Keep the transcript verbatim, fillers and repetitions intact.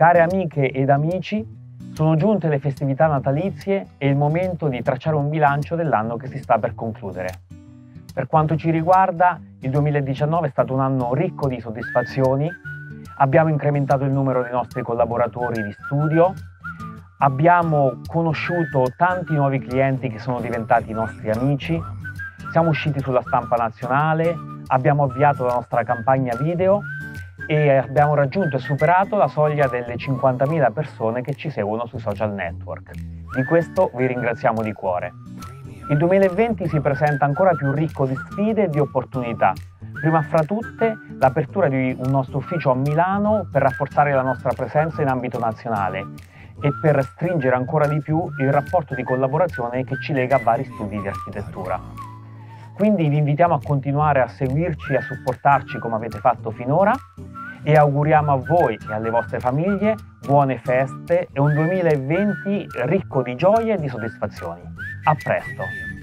Care amiche ed amici, sono giunte le festività natalizie e il momento di tracciare un bilancio dell'anno che si sta per concludere. Per quanto ci riguarda, il duemiladiciannove è stato un anno ricco di soddisfazioni. Abbiamo incrementato il numero dei nostri collaboratori di studio, abbiamo conosciuto tanti nuovi clienti che sono diventati nostri amici, siamo usciti sulla stampa nazionale, abbiamo avviato la nostra campagna video e abbiamo raggiunto e superato la soglia delle cinquantamila persone che ci seguono sui social network. Di questo vi ringraziamo di cuore. Il duemilaventi si presenta ancora più ricco di sfide e di opportunità, prima fra tutte l'apertura di un nostro ufficio a Milano per rafforzare la nostra presenza in ambito nazionale e per stringere ancora di più il rapporto di collaborazione che ci lega a vari studi di architettura. Quindi vi invitiamo a continuare a seguirci e a supportarci come avete fatto finora e auguriamo a voi e alle vostre famiglie buone feste e un duemilaventi ricco di gioie e di soddisfazioni. A presto!